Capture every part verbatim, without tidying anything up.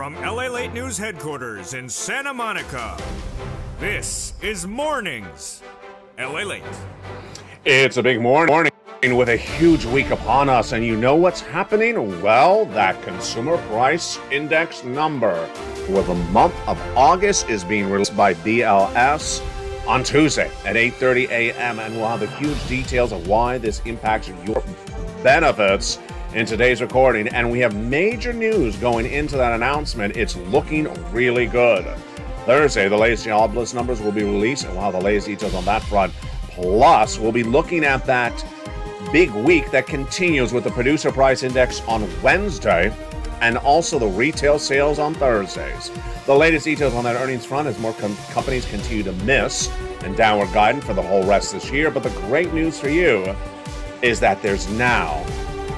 from LALATE News Headquarters in Santa Monica, this is Mornings LALATE. It's a big morning, morning with a huge week upon us, and you know what's happening? Well, that Consumer Price Index number for the month of August is being released by B L S on Tuesday at eight thirty a m, and we'll have the huge details of why this impacts your benefits in today's recording. And we have major news going into that announcement. It's looking really good. Thursday, the latest jobless numbers will be released, and we'll have the latest details on that front. Plus, we'll be looking at that big week that continues with the Producer Price Index on Wednesday, and also the retail sales on Thursdays. The latest details on that earnings front as more com companies continue to miss and downward guidance for the whole rest of this year. But the great news for you is that there's now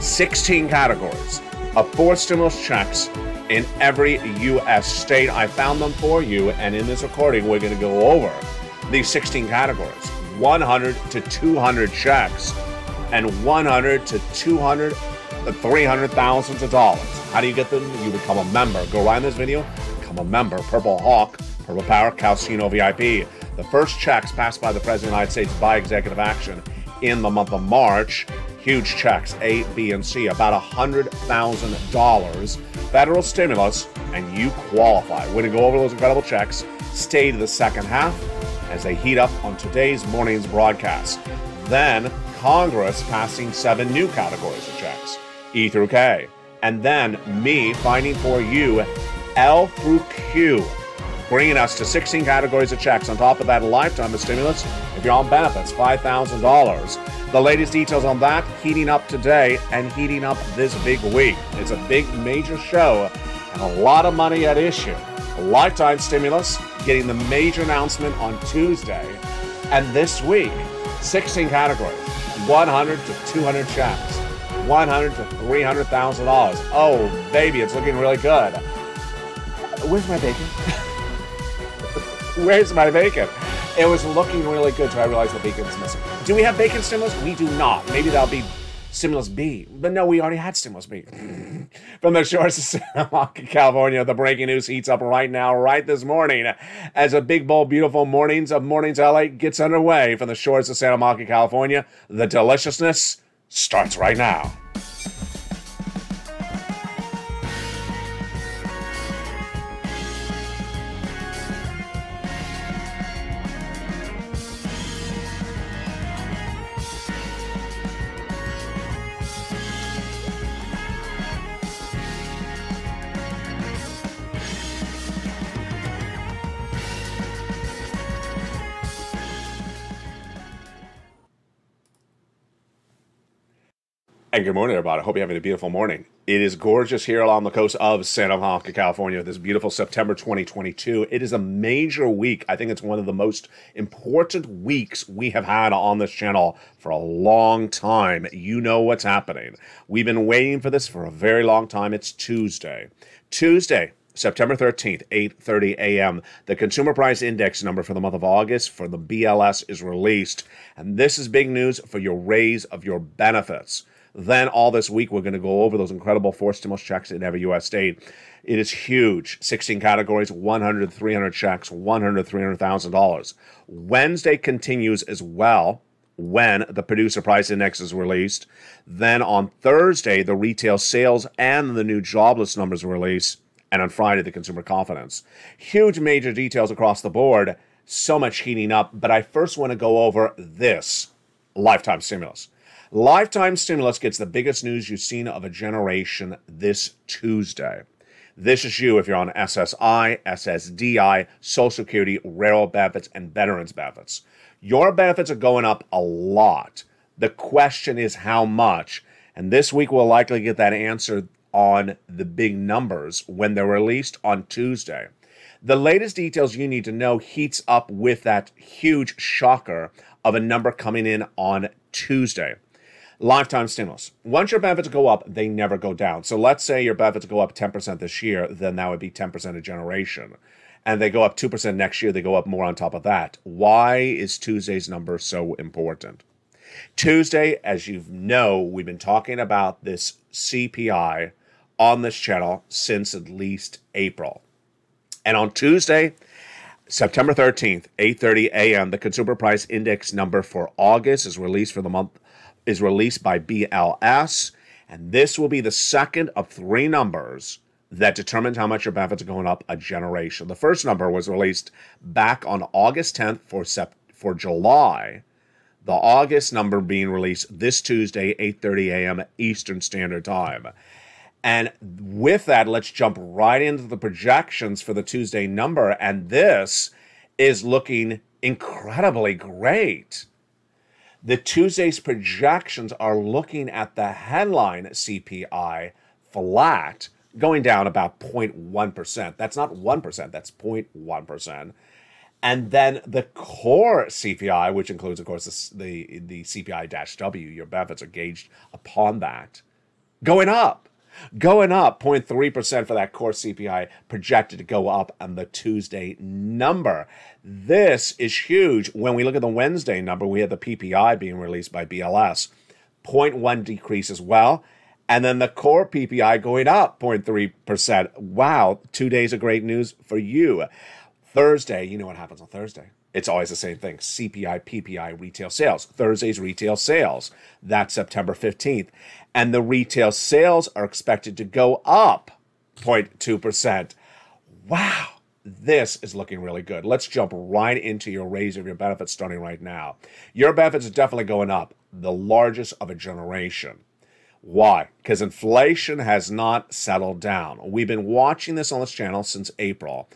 sixteen categories of four stimulus checks in every U S state. I found them for you, and in this recording, we're going to go over these sixteen categories, one hundred to two hundred checks, and one hundred to two hundred, three hundred thousands of dollars. How do you get them? You become a member. Go right in this video, become a member. Purple Hawk, Purple Power, Casino V I P. The first checks passed by the President of the United States by executive action in the month of March. Huge checks, A, B, and C, about one hundred thousand dollars, federal stimulus, and you qualify. We're going to go over those incredible checks. Stay to the second half as they heat up on today's morning's broadcast. Then Congress passing seven new categories of checks, E through K. And then me finding for you L through Q, bringing us to sixteen categories of checks. On top of that, a lifetime of stimulus. If you're on benefits, five thousand dollars. The latest details on that, heating up today and heating up this big week. It's a big, major show and a lot of money at issue. Lifetime stimulus, getting the major announcement on Tuesday. And this week, sixteen categories, one hundred to two hundred checks, one hundred to three hundred thousand dollars. Oh, baby, it's looking really good. Where's my bacon? Where's my bacon? It was looking really good till I realized the bacon's missing. Do we have bacon stimulus? We do not. Maybe that'll be stimulus B. But no, we already had stimulus B. From the shores of Santa Monica, California, the breaking news heats up right now, right this morning, as a big, bold, beautiful mornings of Mornings L A gets underway from the shores of Santa Monica, California. The deliciousness starts right now. And good morning, everybody. I hope you're having a beautiful morning. It is gorgeous here along the coast of Santa Monica, California, this beautiful September twenty twenty-two. It is a major week. I think it's one of the most important weeks we have had on this channel for a long time. You know what's happening. We've been waiting for this for a very long time. It's Tuesday. Tuesday, September thirteenth, eight thirty a m, the Consumer Price Index number for the month of August for the B L S is released. And this is big news for your raise of your benefits. Then all this week, we're going to go over those incredible four stimulus checks in every U S state. It is huge. sixteen categories, one hundred to three hundred checks, one hundred to three hundred thousand dollars. Wednesday continues as well when the Producer Price Index is released. Then on Thursday, the retail sales and the new jobless numbers release. And on Friday, the consumer confidence. Huge major details across the board. So much heating up. But I first want to go over this lifetime stimulus. Lifetime stimulus gets the biggest news you've seen of a generation this Tuesday. This is you if you're on S S I, S S D I, Social Security, railroad benefits, and veterans benefits. Your benefits are going up a lot. The question is how much? And this week we'll likely get that answer on the big numbers when they're released on Tuesday. The latest details you need to know heats up with that huge shocker of a number coming in on Tuesday. Lifetime stimulus. Once your benefits go up, they never go down. So let's say your benefits go up ten percent this year, then that would be ten percent a generation. And they go up two percent next year, they go up more on top of that. Why is Tuesday's number so important? Tuesday, as you know, we've been talking about this C P I on this channel since at least April. And on Tuesday, September thirteenth, eight thirty a m, the Consumer Price Index number for August is released for the month is released by B L S, and this will be the second of three numbers that determines how much your benefits are going up a generation. The first number was released back on August tenth for Sep for July. The August number being released this Tuesday, eight thirty a m Eastern Standard Time. And with that, let's jump right into the projections for the Tuesday number. And this is looking incredibly great. The Tuesday's projections are looking at the headline C P I flat, going down about zero point one percent. That's not one percent, that's zero point one percent. And then the core C P I, which includes, of course, the, the, the C P I W, your benefits are gauged upon that, going up. Going up zero point three percent for that core C P I, projected to go up on the Tuesday number. This is huge. When we look at the Wednesday number, we had the P P I being released by B L S, zero point one decrease as well. And then the core P P I going up zero point three percent. Wow, two days of great news for you. Thursday, you know what happens on Thursday. It's always the same thing, C P I, P P I, retail sales. Thursday's retail sales, that's September fifteenth. And the retail sales are expected to go up zero point two percent. Wow, this is looking really good. Let's jump right into your raise of your benefits starting right now. Your benefits are definitely going up, the largest of a generation. Why? Because inflation has not settled down. We've been watching this on this channel since April.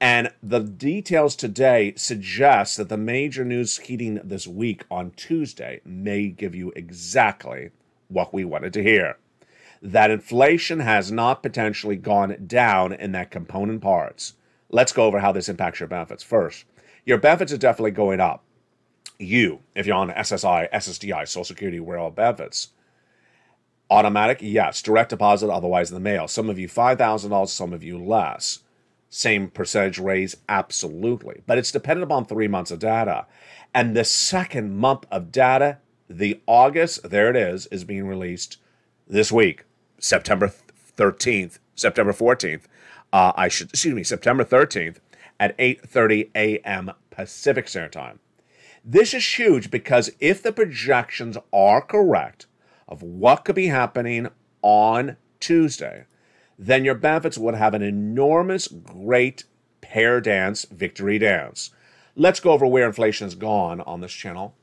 And the details today suggest that the major news heating this week on Tuesday may give you exactly what we wanted to hear. That inflation has not potentially gone down in that component parts. Let's go over how this impacts your benefits first. Your benefits are definitely going up. You, if you're on S S I, S S D I, Social Security, rural benefits. Automatic, yes. Direct deposit, otherwise in the mail. Some of you five thousand dollars, some of you less. Same percentage raise, absolutely. But it's dependent upon three months of data. And the second month of data, the August, there it is, is being released this week, September thirteenth, September fourteenth, uh, I should, excuse me, September thirteenth at eight thirty a m Pacific Standard Time. This is huge because if the projections are correct of what could be happening on Tuesday, then your benefits would have an enormous, great pair dance, victory dance. Let's go over where inflation has gone on this channel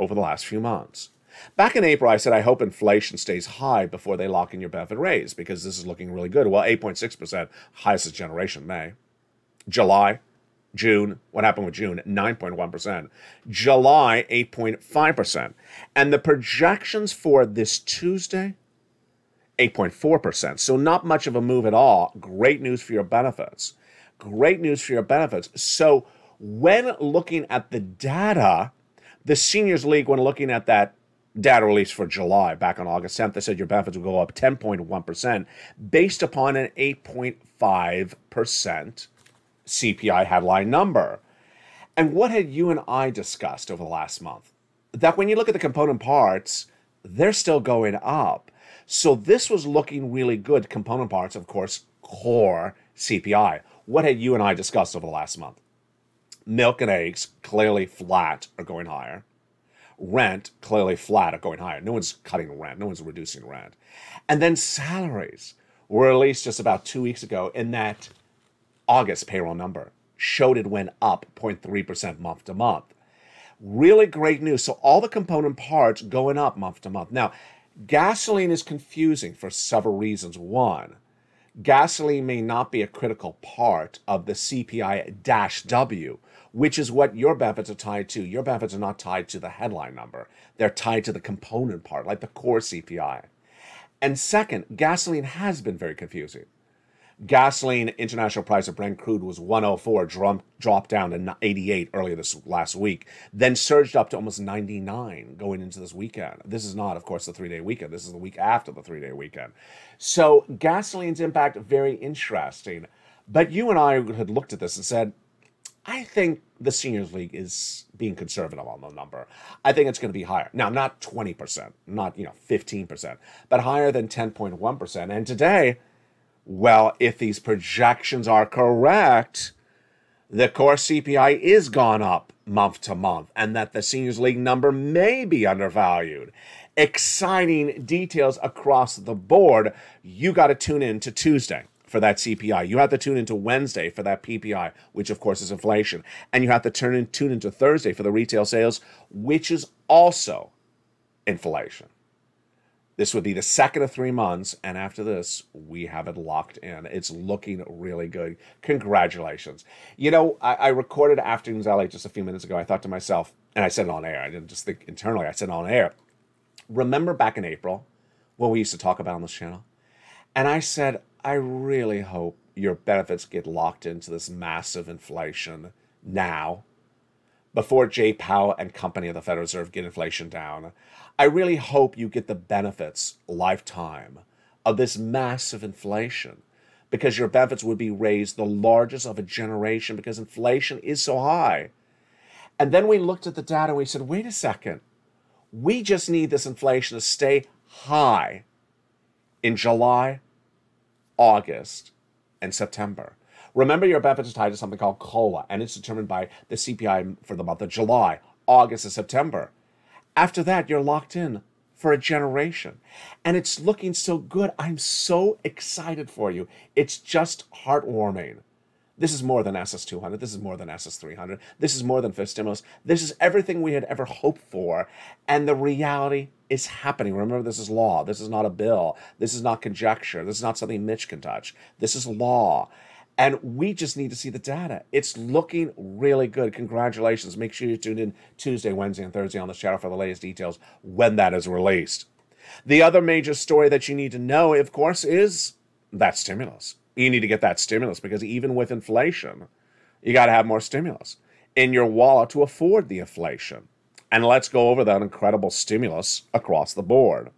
over the last few months. Back in April, I said, I hope inflation stays high before they lock in your benefit raise because this is looking really good. Well, eight point six percent, highest generation, May. July, June, what happened with June? nine point one percent. July, eight point five percent. And the projections for this Tuesday, eight point four percent, so not much of a move at all. Great news for your benefits. Great news for your benefits. So when looking at the data, the Seniors League, when looking at that data release for July back on August tenth, they said your benefits will go up ten point one percent based upon an eight point five percent C P I headline number. And what had you and I discussed over the last month? That when you look at the component parts, they're still going up. So this was looking really good. Component parts, of course, core C P I. What had you and I discussed over the last month? Milk and eggs, clearly flat, are going higher. Rent, clearly flat, are going higher. No one's cutting rent. No one's reducing rent. And then salaries were released just about two weeks ago in that August payroll number. Showed it went up zero point three percent month to month. Really great news. So all the component parts going up month to month. Now, gasoline is confusing for several reasons. One, gasoline may not be a critical part of the C P I W, which is what your benefits are tied to. Your benefits are not tied to the headline number. They're tied to the component part, like the core C P I. And second, gasoline has been very confusing. Gasoline, international price of Brent crude was one oh four, dropped down to eighty-eight earlier this last week, then surged up to almost ninety-nine going into this weekend. This is not, of course, the three-day weekend. This is the week after the three-day weekend. So gasoline's impact, very interesting. But you and I had looked at this and said, I think the Seniors League is being conservative on the number. I think it's going to be higher. Now, not twenty percent, not, you know, fifteen percent, but higher than ten point one percent. And today, Well, if these projections are correct, the core C P I is gone up month to month, and that the Seniors League number may be undervalued. Exciting details across the board. You got to tune in to Tuesday for that C P I. You have to tune into Wednesday for that P P I, which of course is inflation. And you have to turn in, tune into Thursday for the retail sales, which is also inflation. This would be the second of three months, and after this, we have it locked in. It's looking really good. Congratulations. You know, I, I recorded Afternoons L A just a few minutes ago. I thought to myself, and I said it on air. I didn't just think internally. I said it on air. Remember back in April what we used to talk about on this channel? And I said, I really hope your benefits get locked into this massive inflation now, before Jay Powell and company of the Federal Reserve get inflation down. I really hope you get the benefits lifetime of this massive inflation, because your benefits would be raised the largest of a generation because inflation is so high. And then we looked at the data and we said, wait a second, we just need this inflation to stay high in July, August, and September. Remember, your benefits are tied to something called COLA, and it's determined by the C P I for the month of July, August, and September. After that, you're locked in for a generation. And it's looking so good. I'm so excited for you. It's just heartwarming. This is more than S S two hundred. This is more than S S three hundred. This is more than fifth stimulus. This is everything we had ever hoped for. And the reality is happening. Remember, this is law. This is not a bill. This is not conjecture. This is not something Mitch can touch. This is law. And we just need to see the data. It's looking really good. Congratulations. Make sure you tune in Tuesday, Wednesday, and Thursday on the channel for the latest details when that is released. The other major story that you need to know, of course, is that stimulus. You need to get that stimulus, because even with inflation, you got to have more stimulus in your wallet to afford the inflation. And let's go over that incredible stimulus across the board.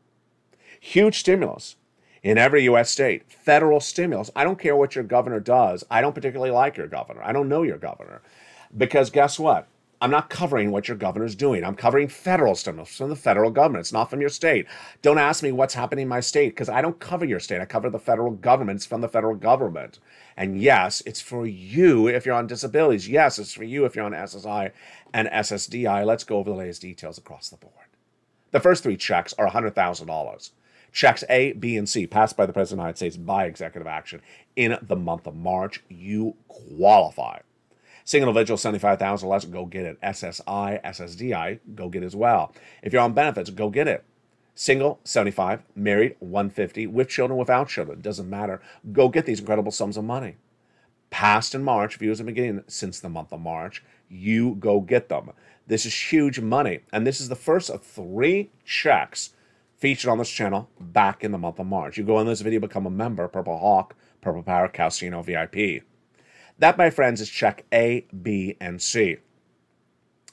Huge stimulus. In every U S state, federal stimulus. I don't care what your governor does. I don't particularly like your governor. I don't know your governor. Because guess what? I'm not covering what your governor's doing. I'm covering federal stimulus from the federal government. It's not from your state. Don't ask me what's happening in my state, because I don't cover your state. I cover the federal government. It's from the federal government. And yes, it's for you if you're on disabilities. Yes, it's for you if you're on S S I and S S D I. Let's go over the latest details across the board. The first three checks are one hundred thousand dollars. Checks A, B, and C, passed by the President of the United States by executive action in the month of March. You qualify. Single individual, seventy-five thousand dollars or less, go get it. S S I, S S D I, go get it as well. If you're on benefits, go get it. Single, seventy-five thousand dollars, married, one hundred fifty thousand dollars, with children, without children, doesn't matter. Go get these incredible sums of money. Passed in March, viewers have been getting since the month of March. You go get them. This is huge money. And this is the first of three checks featured on this channel back in the month of March. You go on this video, become a member, Purple Hawk, Purple Power, Casino V I P. That, my friends, is check A, B, and C.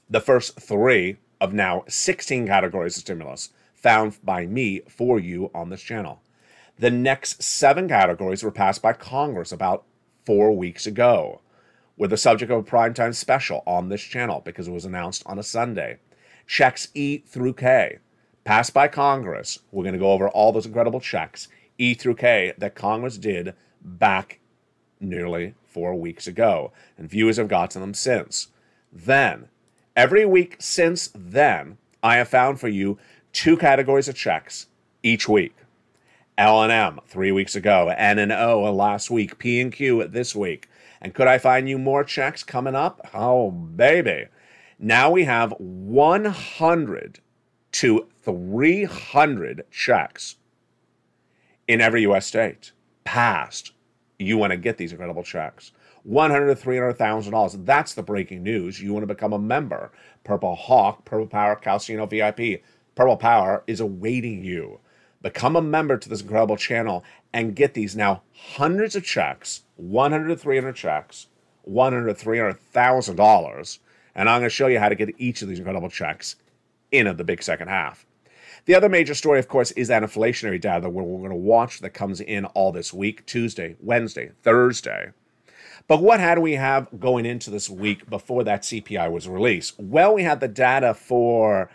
The first three of now sixteen categories of stimulus found by me for you on this channel. The next seven categories were passed by Congress about four weeks ago, were the subject of a primetime special on this channel because it was announced on a Sunday. Checks E through K, passed by Congress. We're going to go over all those incredible checks, E through K, that Congress did back nearly four weeks ago. And viewers have gotten them since then. Every week since then, I have found for you two categories of checks each week. L and M three weeks ago, N and O last week, P and Q this week. And could I find you more checks coming up? Oh, baby. Now we have one hundred to three hundred checks in every U S state passed. You want to get these incredible checks. one hundred thousand to three hundred thousand dollars. That's the breaking news. You want to become a member. Purple Hawk, Purple Power, Casino V I P. Purple Power is awaiting you. Become a member to this incredible channel and get these now hundreds of checks, one hundred to three hundred checks, one hundred to three hundred thousand dollars. And I'm going to show you how to get each of these incredible checks in of the big second half. The other major story, of course, is that inflationary data that we're, we're going to watch that comes in all this week, Tuesday, Wednesday, Thursday. But what had we have going into this week before that C P I was released? Well, we had the data for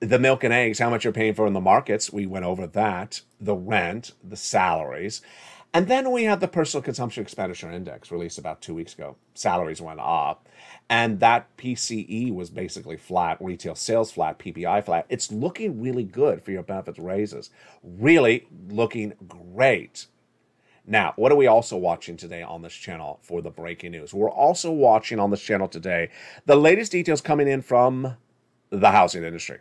the milk and eggs, how much you're paying for in the markets. We went over that, the rent, the salaries. And then we had the personal consumption expenditure index released about two weeks ago. Salaries went up. And that P C E was basically flat, retail sales flat, P P I flat. It's looking really good for your benefits raises. Really looking great. Now, what are we also watching today on this channel for the breaking news? We're also watching on this channel today the latest details coming in from the housing industry.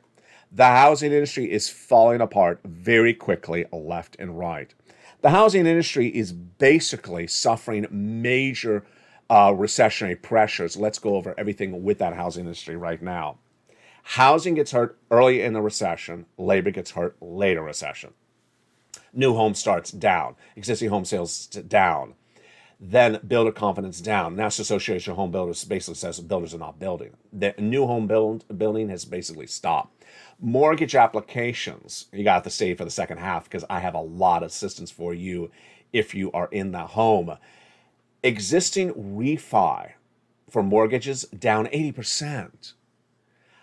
The housing industry is falling apart very quickly left and right. The housing industry is basically suffering major uh, recessionary pressures. Let's go over everything with that housing industry right now. Housing gets hurt early in the recession. Labor gets hurt later recession. New home starts down. Existing home sales down. Then builder confidence down. National Association of Home Builders basically says builders are not building. The new home build, building has basically stopped. Mortgage applications, you got to stay for the second half because I have a lot of assistance for you if you are in the home. Existing refi for mortgages down eighty percent.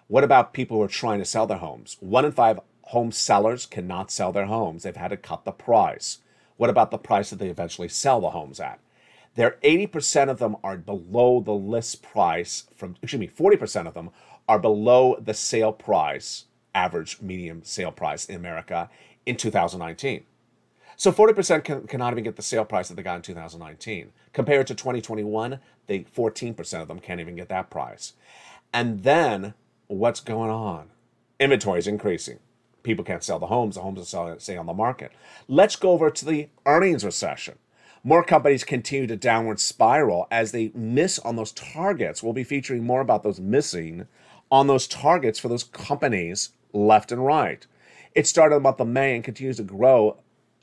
What about people who are trying to sell their homes? One in five home sellers cannot sell their homes. They've had to cut the price. What about the price that they eventually sell the homes at? There, eighty percent of them are below the list price from, excuse me, forty percent of them are below the sale price, average median sale price in America in two thousand nineteen. So forty percent can, cannot even get the sale price that they got in two thousand nineteen. Compared to twenty twenty-one, they fourteen percent of them can't even get that price. And then what's going on? Inventory is increasing. People can't sell the homes. The homes are selling, staying on the market. Let's go over to the earnings recession. More companies continue to downward spiral as they miss on those targets. We'll be featuring more about those missing on those targets for those companies left and right. It started in the month of May and continues to grow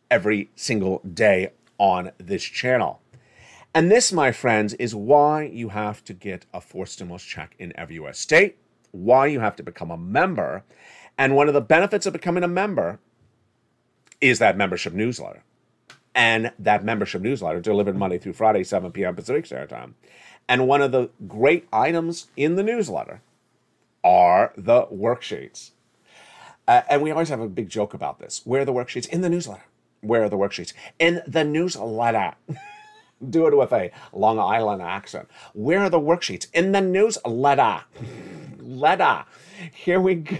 every single day on this channel. And this, my friends, is why you have to get a forced stimulus check in every U S state, why you have to become a member. And one of the benefits of becoming a member is that membership newsletter. And that membership newsletter delivered Monday through Friday, seven p m Pacific Standard Time. And one of the great items in the newsletter are the worksheets. Uh, and we always have a big joke about this. Where are the worksheets? In the newsletter. Where are the worksheets? In the newsletter. Do it with a Long Island accent. Where are the worksheets? In the newsletter. Letter. Here we go.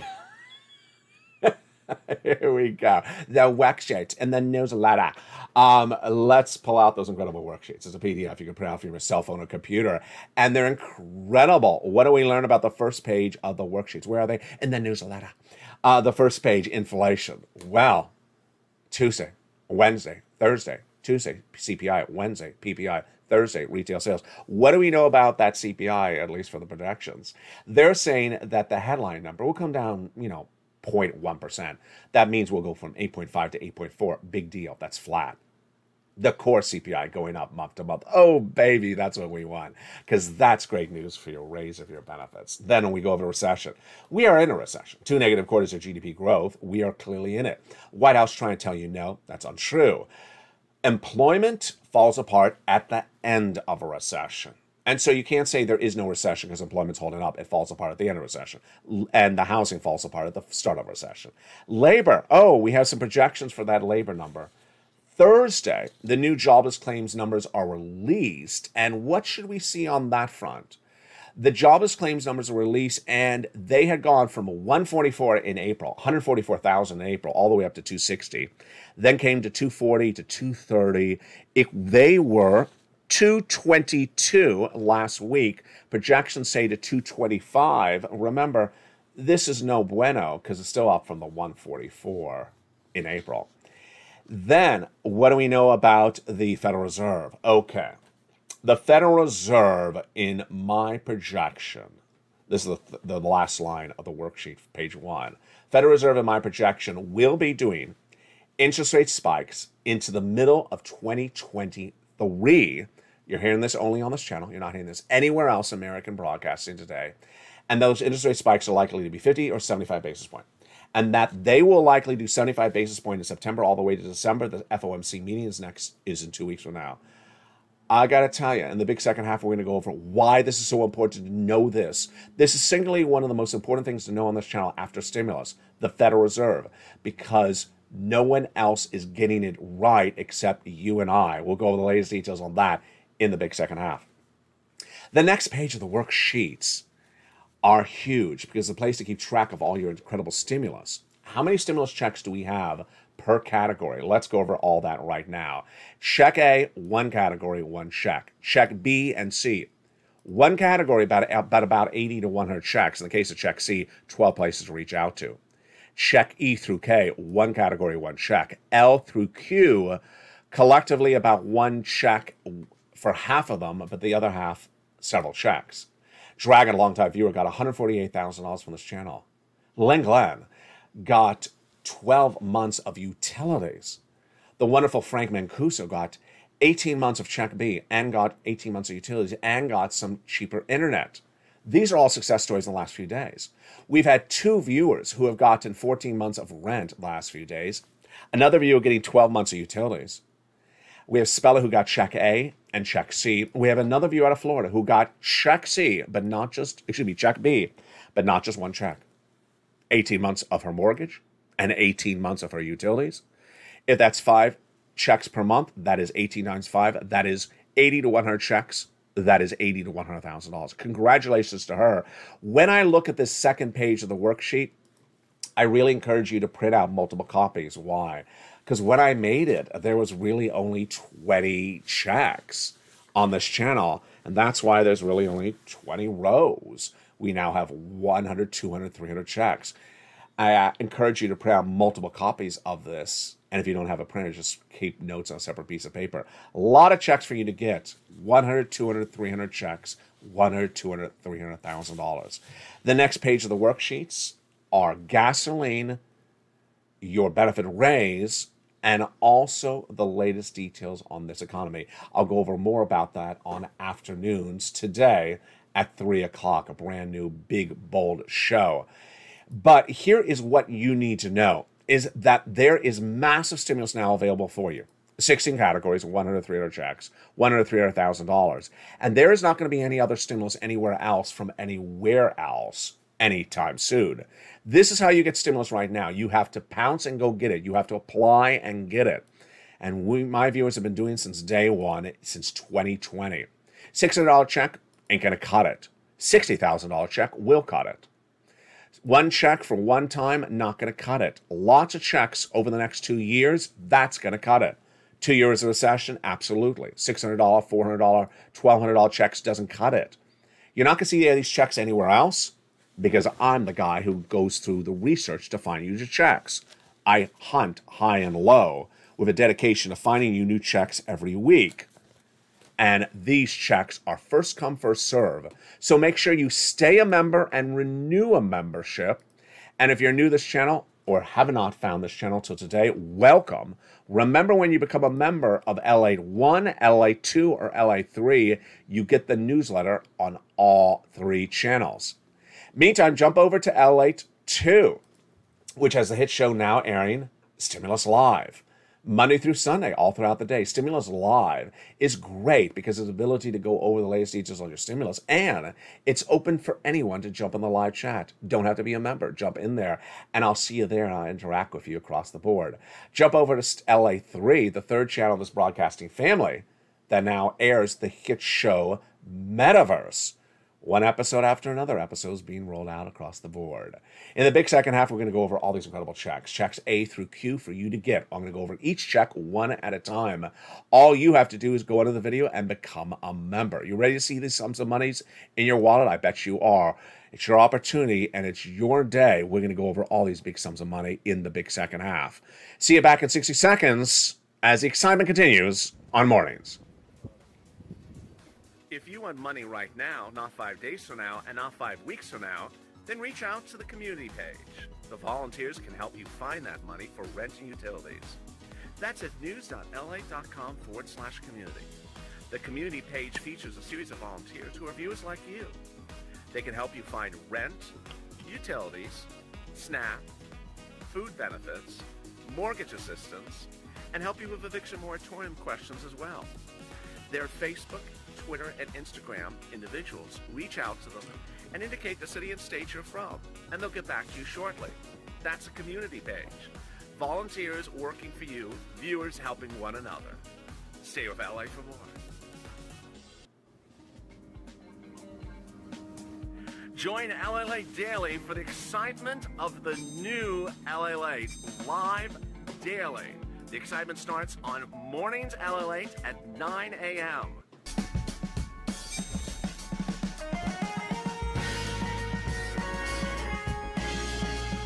Here we go. The worksheets and the newsletter. Um, let's pull out those incredible worksheets. It's a P D F you can print out from your cell phone or computer. And they're incredible. What do we learn about the first page of the worksheets? Where are they? In the newsletter. Uh, the first page, inflation. Well, Tuesday, Wednesday, Thursday, Tuesday, C P I, Wednesday, P P I, Thursday, retail sales. What do we know about that C P I, at least for the projections? They're saying that the headline number will come down, you know, zero point one percent. That means we'll go from eight point five to eight point four. Big deal. That's flat. The core C P I going up month to month. Oh, baby, that's what we want because that's great news for your raise of your benefits. Then when we go over recession, we are in a recession. Two negative quarters of G D P growth. We are clearly in it. White House trying to tell you no, that's untrue. Employment falls apart at the end of a recession. And so you can't say there is no recession because employment's holding up. It falls apart at the end of recession. And the housing falls apart at the start of recession. Labor. Oh, we have some projections for that labor number. Thursday, the new jobless claims numbers are released. And what should we see on that front? The jobless claims numbers are released, and they had gone from one forty-four in April, one hundred forty-four thousand in April, all the way up to two sixty. Then came to two forty to two thirty. It, they were two twenty-two last week. Projections say to two twenty-five. Remember, this is no bueno because it's still up from the one forty-four in April. Then, what do we know about the Federal Reserve? Okay. The Federal Reserve, in my projection, this is the, the last line of the worksheet, page one. Federal Reserve, in my projection, will be doing interest rate spikes into the middle of twenty twenty-three. You're hearing this only on this channel. You're not hearing this anywhere else in American broadcasting today. And those interest rate spikes are likely to be fifty or seventy-five basis points. And that they will likely do seventy-five basis points in September all the way to December. The F O M C meeting is next, is in two weeks from now. I got to tell you, in the big second half, we're going to go over why this is so important to know this. This is singularly one of the most important things to know on this channel after stimulus, the Federal Reserve, because No one else is getting it right except you and I. We'll go over the latest details on that in the big second half. The next page of the worksheets are huge because it's a place to keep track of all your incredible stimulus. How many stimulus checks do we have per category? Let's go over all that right now. Check A, one category, one check. Check B and C, one category, about, about, about eighty to one hundred checks. In the case of check C, twelve places to reach out to. Check E through K, one category, one check. L through Q, collectively about one check for half of them, but the other half, several checks. Dragon, a longtime viewer, got one hundred forty-eight thousand dollars from this channel. Len Glenn got twelve months of utilities. The wonderful Frank Mancuso got eighteen months of check B and got eighteen months of utilities and got some cheaper internet. These are all success stories in the last few days. We've had two viewers who have gotten fourteen months of rent last few days. Another viewer getting twelve months of utilities. We have Speller who got check A and check C. We have another viewer out of Florida who got check C, but not just, excuse me, check B, but not just one check. eighteen months of her mortgage and eighteen months of her utilities. If that's five checks per month, that is eighteen times five. That is eighty to one hundred checks. That is eighty to one hundred thousand dollars. Congratulations to her. When I look at this second page of the worksheet, I really encourage you to print out multiple copies. Why? Because when I made it, there was really only twenty checks on this channel, and that's why there's really only twenty rows. We now have one hundred, two hundred, three hundred checks. I uh, encourage you to print out multiple copies of this. And if you don't have a printer, just keep notes on a separate piece of paper. A lot of checks for you to get. one hundred, two hundred, three hundred checks. one hundred, two hundred, three hundred thousand dollars. The next page of the worksheets are gasoline, your benefit raise, and also the latest details on this economy. I'll go over more about that on afternoons today at three o'clock. A brand new, big, bold show. But here is what you need to know. Is that there is massive stimulus now available for you. sixteen categories, one hundred, three hundred checks, one hundred, three hundred thousand dollars. And there is not going to be any other stimulus anywhere else from anywhere else anytime soon. This is how you get stimulus right now. You have to pounce and go get it. You have to apply and get it. And we, my viewers have been doing since day one, since twenty twenty. six hundred dollar check ain't going to cut it. sixty thousand dollar check will cut it. One check for one time, not going to cut it. Lots of checks over the next two years, that's going to cut it. Two years of recession, absolutely. six hundred, four hundred, twelve hundred dollar checks doesn't cut it. You're not going to see these checks anywhere else because I'm the guy who goes through the research to find you your checks. I hunt high and low with a dedication to finding you new checks every week. And these checks are first come, first serve. So make sure you stay a member and renew a membership. And if you're new to this channel or have not found this channel till today, welcome. Remember, when you become a member of L A one, L A two, or L A three, you get the newsletter on all three channels. Meantime, jump over to L A two, which has the hit show now airing, Stimulus Live. Monday through Sunday, all throughout the day. Stimulus Live is great because of the ability to go over the latest details on your stimulus, and it's open for anyone to jump in the live chat. Don't have to be a member. Jump in there, and I'll see you there, and I'll interact with you across the board. Jump over to L A three, the third channel of this broadcasting family that now airs the hit show Metaverse. One episode after another episode is being rolled out across the board. In the big second half, we're going to go over all these incredible checks. Checks A through Q for you to get. I'm going to go over each check one at a time. All you have to do is go into the video and become a member. You ready to see these sums of monies in your wallet? I bet you are. It's your opportunity, and it's your day. We're going to go over all these big sums of money in the big second half. See you back in sixty seconds as the excitement continues on Mornings. If you want money right now, not five days from now, and not five weeks from now, then reach out to the community page. The volunteers can help you find that money for rent and utilities. That's at news.la.com forward slash community. The community page features a series of volunteers who are viewers like you. They can help you find rent, utilities, SNAP, food benefits, mortgage assistance, and help you with eviction moratorium questions as well. Their Facebook, Twitter, and Instagram individuals, reach out to them and indicate the city and state you're from, and they'll get back to you shortly. That's a community page. volunteers working for you, viewers helping one another. Stay with L A for more. Join LALATE Daily for the excitement of the new LALATE live daily. The excitement starts on mornings LALATE at nine A M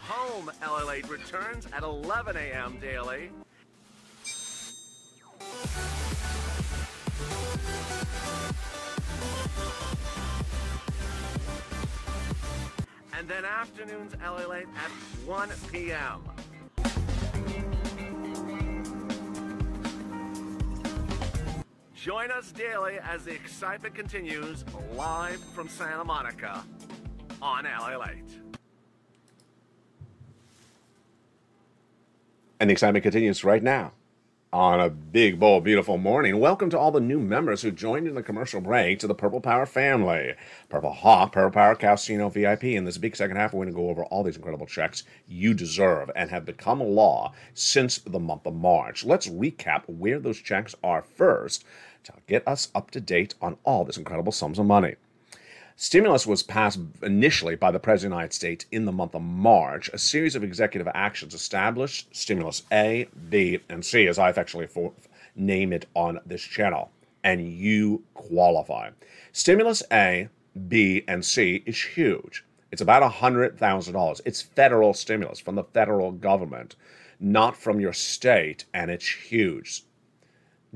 Home LALATE returns at eleven A M daily. And then afternoons LALATE at one P M Join us daily as the excitement continues live from Santa Monica on LALATE. And the excitement continues right now on a big, bold, beautiful morning. Welcome to all the new members who joined in the commercial break to the Purple Power family. Purple Hawk, Purple Power, Casino V I P. In this big second half, we're going to go over all these incredible checks you deserve and have become law since the month of March. Let's recap where those checks are first to get us up to date on all this incredible sums of money. Stimulus was passed initially by the President of the United States in the month of March. A series of executive actions established stimulus A, B, and C, as I affectionately for name it on this channel, and you qualify. Stimulus A, B, and C is huge. It's about one hundred thousand dollars. It's federal stimulus from the federal government, not from your state, and it's huge.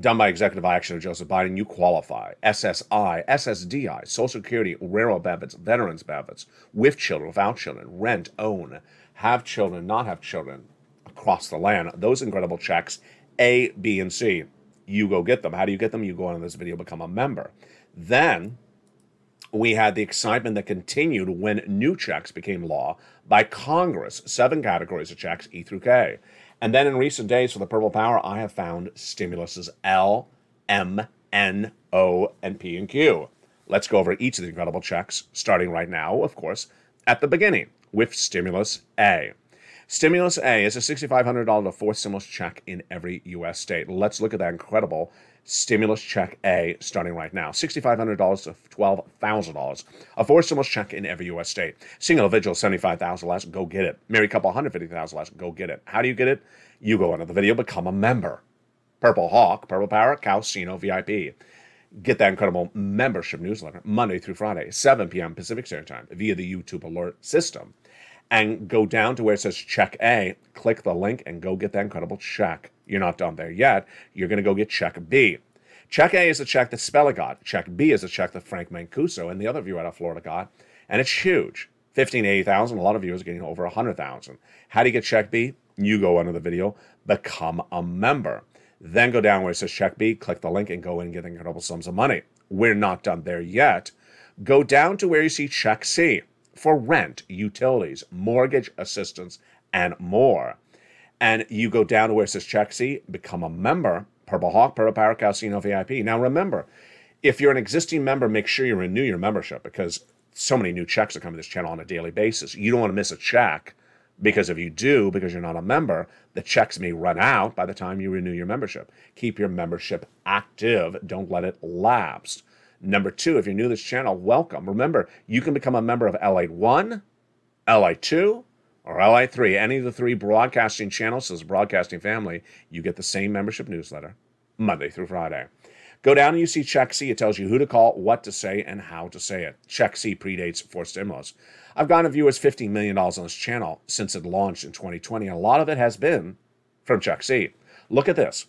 Done by executive action of Joseph Biden, you qualify. S S I, S S D I, Social Security, railroad benefits, veterans benefits, with children, without children, rent, own, have children, not have children, across the land. Those incredible checks, A, B, and C, you go get them. How do you get them? You go on this video, become a member. Then we had the excitement that continued when new checks became law by Congress, seven categories of checks, E through K. And then in recent days for the Purple Power, I have found stimuluses L, M, N, O, and P, and Q. Let's go over each of the incredible checks, starting right now, of course, at the beginning with stimulus A. Stimulus A is a six thousand five hundred dollar to fourth stimulus check in every U S state. Let's look at that incredible stimulus check A starting right now. six thousand five hundred dollars to twelve thousand dollars. A fourth stimulus check in every U S state. Single individual, seventy-five thousand dollars less, go get it. Married couple, one hundred fifty thousand dollars less, go get it. How do you get it? You go under the video, become a member. Purple Hawk, Purple Power, Casino V I P. Get that incredible membership newsletter Monday through Friday, seven P M Pacific Standard Time via the YouTube alert system. And go down to where it says check A, click the link, and go get that incredible check. You're not done there yet. You're going to go get check B. Check A is the check that Speller got. Check B is the check that Frank Mancuso and the other viewer out of Florida got. And it's huge. fifteen to eighty thousand. A lot of viewers are getting over one hundred thousand. How do you get check B? You go under the video, become a member. Then go down where it says check B, click the link, and go in and get incredible sums of money. We're not done there yet. Go down to where you see check C. For rent, utilities, mortgage assistance, and more. And you go down to where it says check C, become a member, Purple Hawk, Purple Power, Casino V I P. Now remember, if you're an existing member, make sure you renew your membership because so many new checks are coming to this channel on a daily basis. You don't want to miss a check because if you do, because you're not a member, the checks may run out by the time you renew your membership. Keep your membership active. Don't let it lapse. Number two, if you're new to this channel, welcome. Remember, you can become a member of LALATE one, LALATE two, or LALATE three. Any of the three broadcasting channels, so this broadcasting family, you get the same membership newsletter Monday through Friday. Go down and you see Check C. It tells you who to call, what to say, and how to say it. Check C predates fourth stimulus. I've gotten viewers fifteen million dollars on this channel since it launched in twenty twenty, and a lot of it has been from Check C. Look at this.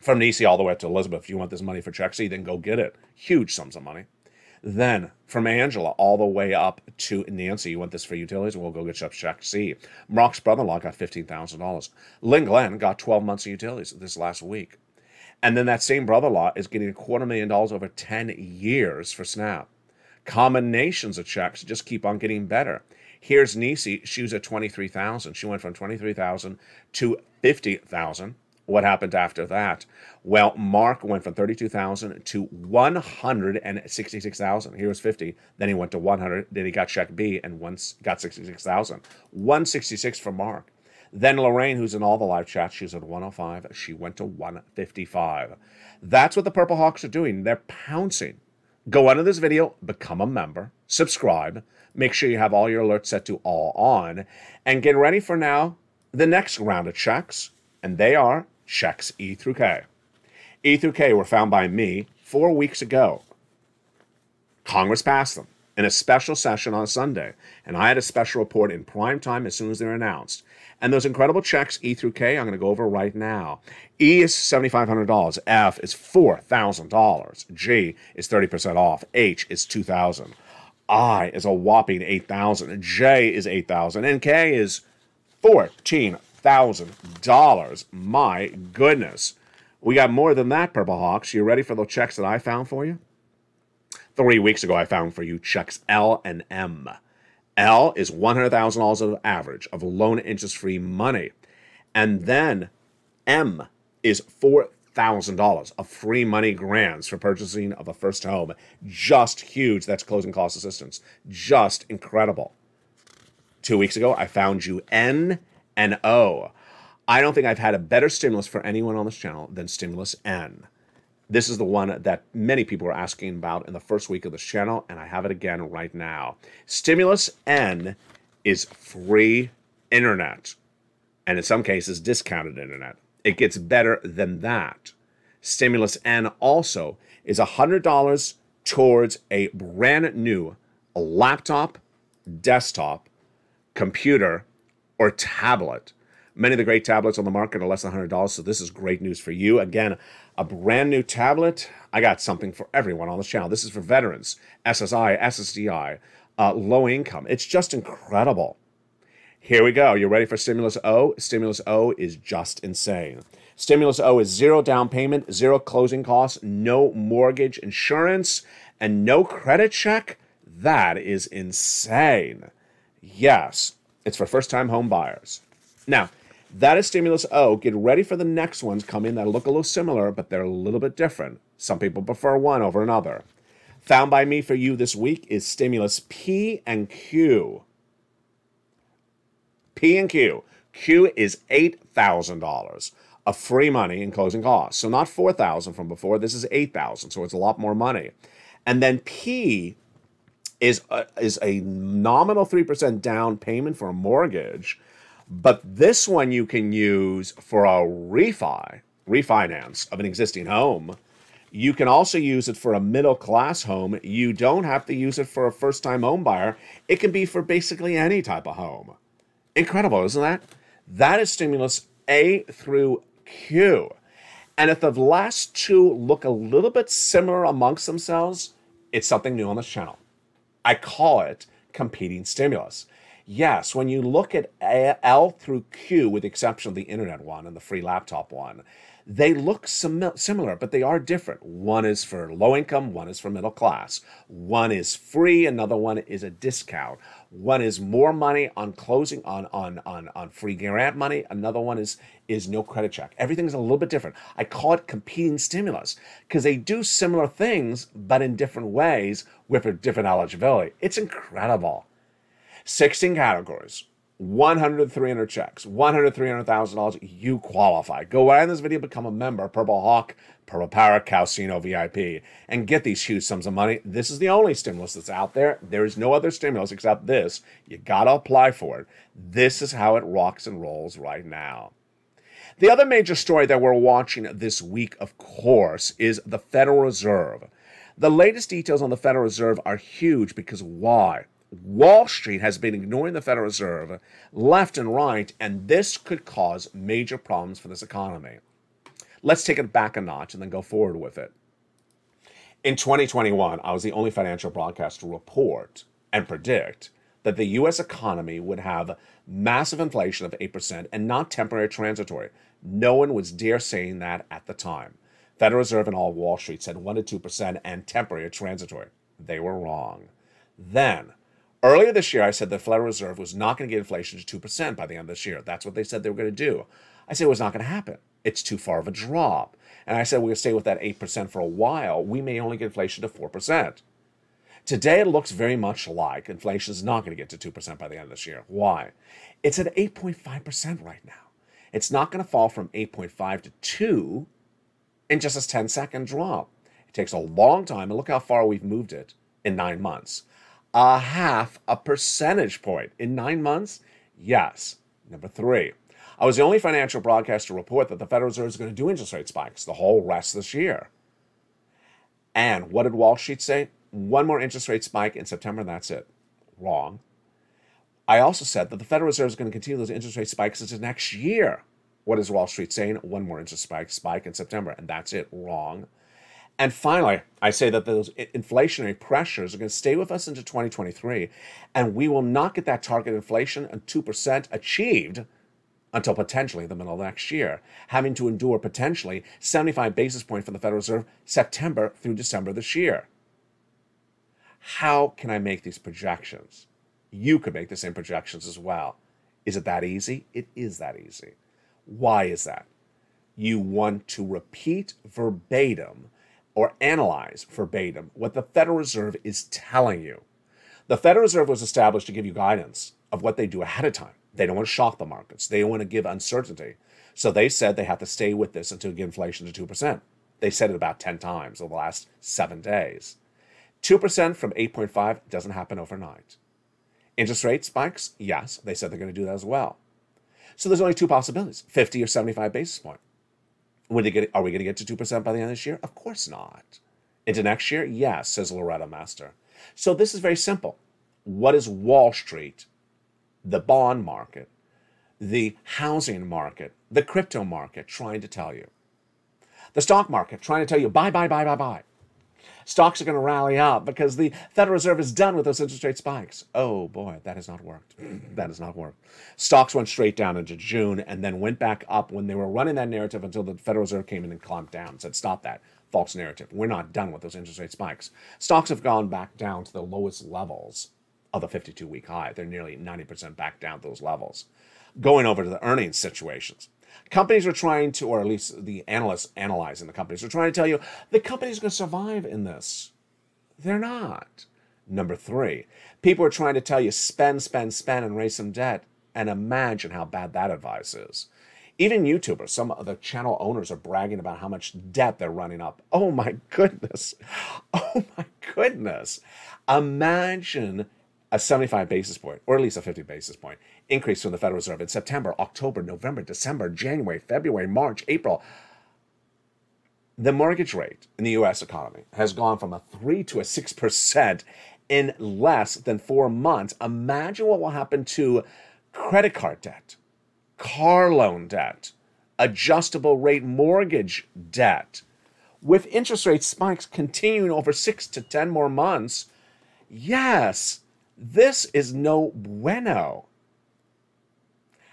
From Nisi all the way up to Elizabeth, if you want this money for Check C, then go get it. Huge sums of money. Then from Angela all the way up to Nancy, you want this for utilities, we'll go get Check C. Mark's brother-in-law got fifteen thousand dollars. Lynn Glenn got twelve months of utilities this last week. And then that same brother-in-law is getting a quarter million dollars over ten years for SNAP. Combinations of checks just keep on getting better. Here's Nisi. She was at twenty-three thousand dollars. She went from twenty-three thousand dollars to fifty thousand dollars. What happened after that? Well, Mark went from thirty-two thousand to one hundred sixty-six thousand. He was fifty, then he went to one hundred, then he got check B and once got sixty-six thousand. one hundred sixty-six for Mark. Then Lorraine, who's in all the live chats, she's at one oh five. She went to one fifty-five. That's what the Purple Hawks are doing. They're pouncing. Go under this video, become a member, subscribe, make sure you have all your alerts set to all on, and get ready for now the next round of checks, and they are checks E through K. E through K were found by me four weeks ago. Congress passed them in a special session on Sunday, and I had a special report in prime time as soon as they were announced. And those incredible checks, E through K, I'm going to go over right now. E is seven thousand five hundred dollars. F is four thousand dollars. G is thirty percent off. H is two thousand dollars. I is a whopping eight thousand dollars. J is eight thousand dollars. And K is fourteen thousand dollars. My goodness. We got more than that, Purple Hawks. You ready for the checks that I found for you? Three weeks ago, I found for you checks L and M. L is one hundred thousand dollars of average of loan interest-free money. And then M is four thousand dollars of free money grants for purchasing of a first home. Just huge. That's closing cost assistance. Just incredible. Two weeks ago, I found you N and O. I don't think I've had a better stimulus for anyone on this channel than stimulus N. This is the one that many people were asking about in the first week of this channel, and I have it again right now. Stimulus N is free internet, and in some cases, discounted internet. It gets better than that. Stimulus N also is one hundred dollars towards a brand new laptop, desktop, computer, or tablet. Many of the great tablets on the market are less than one hundred dollars, so this is great news for you. Again, a brand new tablet. I got something for everyone on this channel. This is for veterans, S S I, S S D I, uh, low income. It's just incredible. Here we go. You ready for Stimulus O? Stimulus O is just insane. Stimulus O is zero down payment, zero closing costs, no mortgage insurance, and no credit check. That is insane. Yes, it's for first-time home buyers. Now, that is Stimulus O. Get ready for the next ones coming that look a little similar, but they're a little bit different. Some people prefer one over another. Found by me for you this week is Stimulus P and Q. P and Q. Q is eight thousand dollars of free money and closing costs. So not four thousand dollars from before. This is eight thousand dollars, so it's a lot more money. And then P is a, is a nominal three percent down payment for a mortgage. But this one you can use for a refi, refinance of an existing home. You can also use it for a middle-class home. You don't have to use it for a first-time home buyer. It can be for basically any type of home. Incredible, isn't that? That is Stimulus A through Q. And if the last two look a little bit similar amongst themselves, it's something new on this channel. I call it competing stimulus. Yes, when you look at L through Q, with the exception of the internet one and the free laptop one, they look sim similar, but they are different. One is for low income, one is for middle class. One is free, another one is a discount. One is more money on closing on, on, on, on free grant money. Another one is, is no credit check. Everything's a little bit different. I call it competing stimulus because they do similar things, but in different ways with a different eligibility. It's incredible. sixteen categories, one hundred to three hundred checks, one hundred to three hundred thousand dollars, you qualify. Go right in this video, become a member, Purple Hawk, Purple Power, Casino V I P, and get these huge sums of money. This is the only stimulus that's out there. There is no other stimulus except this. You gotta apply for it. This is how it rocks and rolls right now. The other major story that we're watching this week, of course, is the Federal Reserve. The latest details on the Federal Reserve are huge because why? Wall Street has been ignoring the Federal Reserve left and right, and this could cause major problems for this economy. Let's take it back a notch and then go forward with it. In twenty twenty-one, I was the only financial broadcaster to report and predict that the U S economy would have massive inflation of eight percent and not temporary transitory. No one was dare saying that at the time. Federal Reserve and all Wall Street said one to two percent and temporary or transitory. They were wrong. Then, earlier this year, I said the Federal Reserve was not going to get inflation to two percent by the end of this year. That's what they said they were going to do. I said it was not going to happen. It's too far of a drop. And I said we're going to stay with that eight percent for a while. We may only get inflation to four percent. Today, it looks very much like inflation is not going to get to two percent by the end of this year. Why? It's at eight point five percent right now. It's not going to fall from eight point five to two in just a ten second drop. It takes a long time, and look how far we've moved it in nine months. A half a percentage point in nine months? Yes. Number three, I was the only financial broadcaster to report that the Federal Reserve is going to do interest rate spikes the whole rest of this year. And what did Wall Street say? One more interest rate spike in September, and that's it. Wrong. I also said that the Federal Reserve is going to continue those interest rate spikes into next year. What is Wall Street saying? One more interest spike, spike in September, and that's it. Wrong. And finally, I say that those inflationary pressures are going to stay with us into twenty twenty-three, and we will not get that target inflation and two percent achieved until potentially the middle of next year, having to endure potentially seventy-five basis points from the Federal Reserve September through December this year. How can I make these projections? You could make the same projections as well. Is it that easy? It is that easy. Why is that? You want to repeat verbatim or analyze verbatim what the Federal Reserve is telling you. The Federal Reserve was established to give you guidance of what they do ahead of time. They don't want to shock the markets. They don't want to give uncertainty. So they said they have to stay with this until you get inflation to two percent. They said it about ten times over the last seven days. two percent from eight point five doesn't happen overnight. Interest rate spikes, yes, they said they're going to do that as well. So there's only two possibilities, fifty or seventy-five basis point. When they get, are we going to get to two percent by the end of this year? Of course not. Into next year? Yes, says Loretta Master. So this is very simple. What is Wall Street, the bond market, the housing market, the crypto market trying to tell you? The stock market trying to tell you, buy, buy, buy, buy, buy. Stocks are going to rally up because the Federal Reserve is done with those interest rate spikes. Oh boy, that has not worked. That has not worked. Stocks went straight down into June and then went back up when they were running that narrative until the Federal Reserve came in and clamped down and said, stop that false narrative. We're not done with those interest rate spikes. Stocks have gone back down to the lowest levels of the fifty-two week high. They're nearly ninety percent back down to those levels. Going over to the earnings situations. Companies are trying to, or at least the analysts analyzing the companies, are trying to tell you the company's going to survive in this. They're not. Number three, people are trying to tell you spend, spend, spend, and raise some debt. And imagine how bad that advice is. Even YouTubers, some of the channel owners are bragging about how much debt they're running up. Oh my goodness. Oh my goodness. Imagine a seventy-five basis point, or at least a fifty basis point, increase from the Federal Reserve in September, October, November, December, January, February, March, April. The mortgage rate in the U S economy has gone from a three to a six percent in less than four months. Imagine what will happen to credit card debt, car loan debt, adjustable rate mortgage debt. With interest rate spikes continuing over six to ten more months, yes, this is no bueno.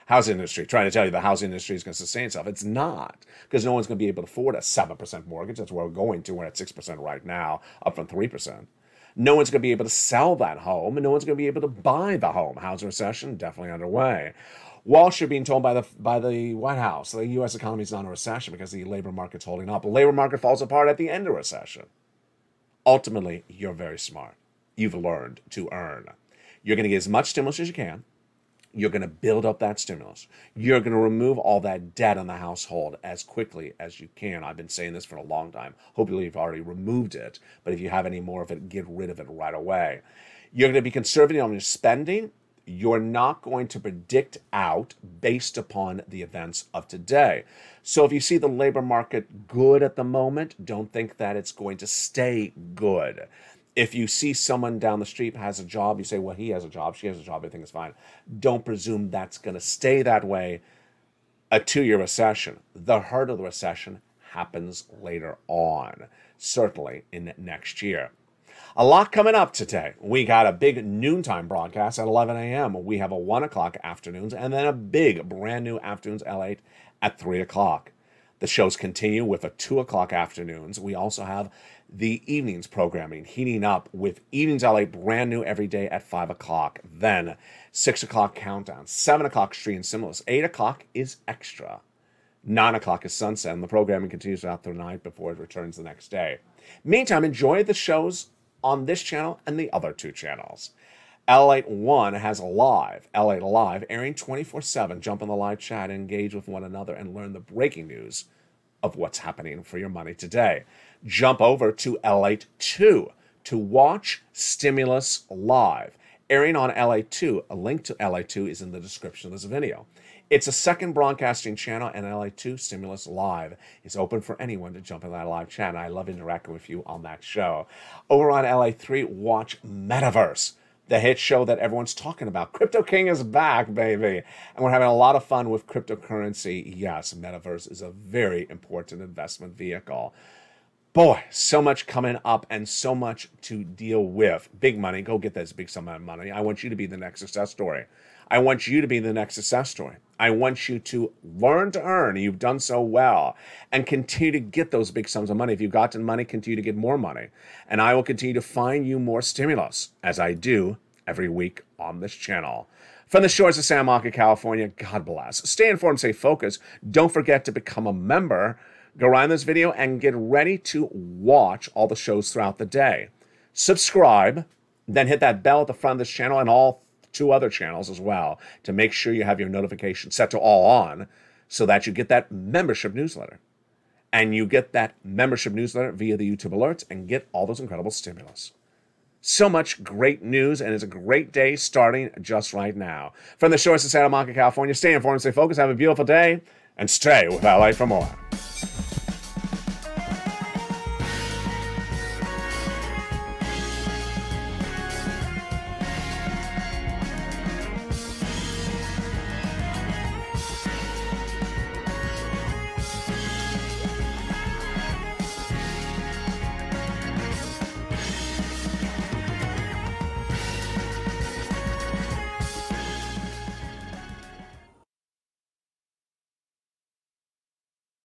Housing industry, trying to tell you the housing industry is going to sustain itself. It's not, because no one's going to be able to afford a seven percent mortgage. That's where we're going to. We're at six percent right now, up from three percent. No one's going to be able to sell that home, and no one's going to be able to buy the home. Housing recession, definitely underway. Wall Street being told by the, by the White House, the U S economy is not in a recession because the labor market's holding up. The labor market falls apart at the end of recession. Ultimately, you're very smart. You've learned to earn. You're going to get as much stimulus as you can. You're going to build up that stimulus. You're going to remove all that debt in the household as quickly as you can. I've been saying this for a long time. Hopefully you've already removed it, but if you have any more of it, get rid of it right away. You're going to be conservative on your spending. You're not going to predict out based upon the events of today. So if you see the labor market good at the moment, don't think that it's going to stay good. If you see someone down the street has a job, you say, well, he has a job, she has a job, everything is fine. Don't presume that's going to stay that way. A two-year recession. The heart of the recession happens later on, certainly in next year. A lot coming up today. We got a big noontime broadcast at eleven a m We have a one o'clock afternoons and then a big brand new afternoons L eight at three o'clock. The shows continue with a two o'clock afternoons. We also have the evenings programming, heating up with Evenings L A, brand new every day at five o'clock. Then six o'clock countdown, seven o'clock street and similes, eight o'clock is extra. nine o'clock is sunset, and the programming continues out through the night before it returns the next day. Meantime, enjoy the shows on this channel and the other two channels. LALATE one has a live, LALATE Live, airing twenty-four seven. Jump in the live chat, engage with one another, and learn the breaking news of what's happening for your money today. Jump over to LALATE two to watch Stimulus Live. Airing on LALATE two, a link to LALATE two is in the description of this video. It's a second broadcasting channel, and LALATE two Stimulus Live is open for anyone to jump in that live chat, and I love interacting with you on that show. Over on LALATE three, watch Metaverse, the hit show that everyone's talking about. Crypto King is back, baby. And we're having a lot of fun with cryptocurrency. Yes, Metaverse is a very important investment vehicle. Boy, so much coming up and so much to deal with. Big money, go get this big sum of money. I want you to be the next success story. I want you to be the next success story. I want you to learn to earn. You've done so well. And continue to get those big sums of money. If you've gotten money, continue to get more money. And I will continue to find you more stimulus, as I do every week on this channel. From the shores of Santa Monica, California, God bless. Stay informed, stay focused. Don't forget to become a member. Go around this video and get ready to watch all the shows throughout the day. Subscribe, then hit that bell at the front of this channel and all two other channels as well to make sure you have your notifications set to all on so that you get that membership newsletter. And you get that membership newsletter via the YouTube alerts and get all those incredible stimulus. So much great news, and it's a great day starting just right now. From the shores of Santa Monica, California, stay informed, stay focused, have a beautiful day, and stay with LALATE for more.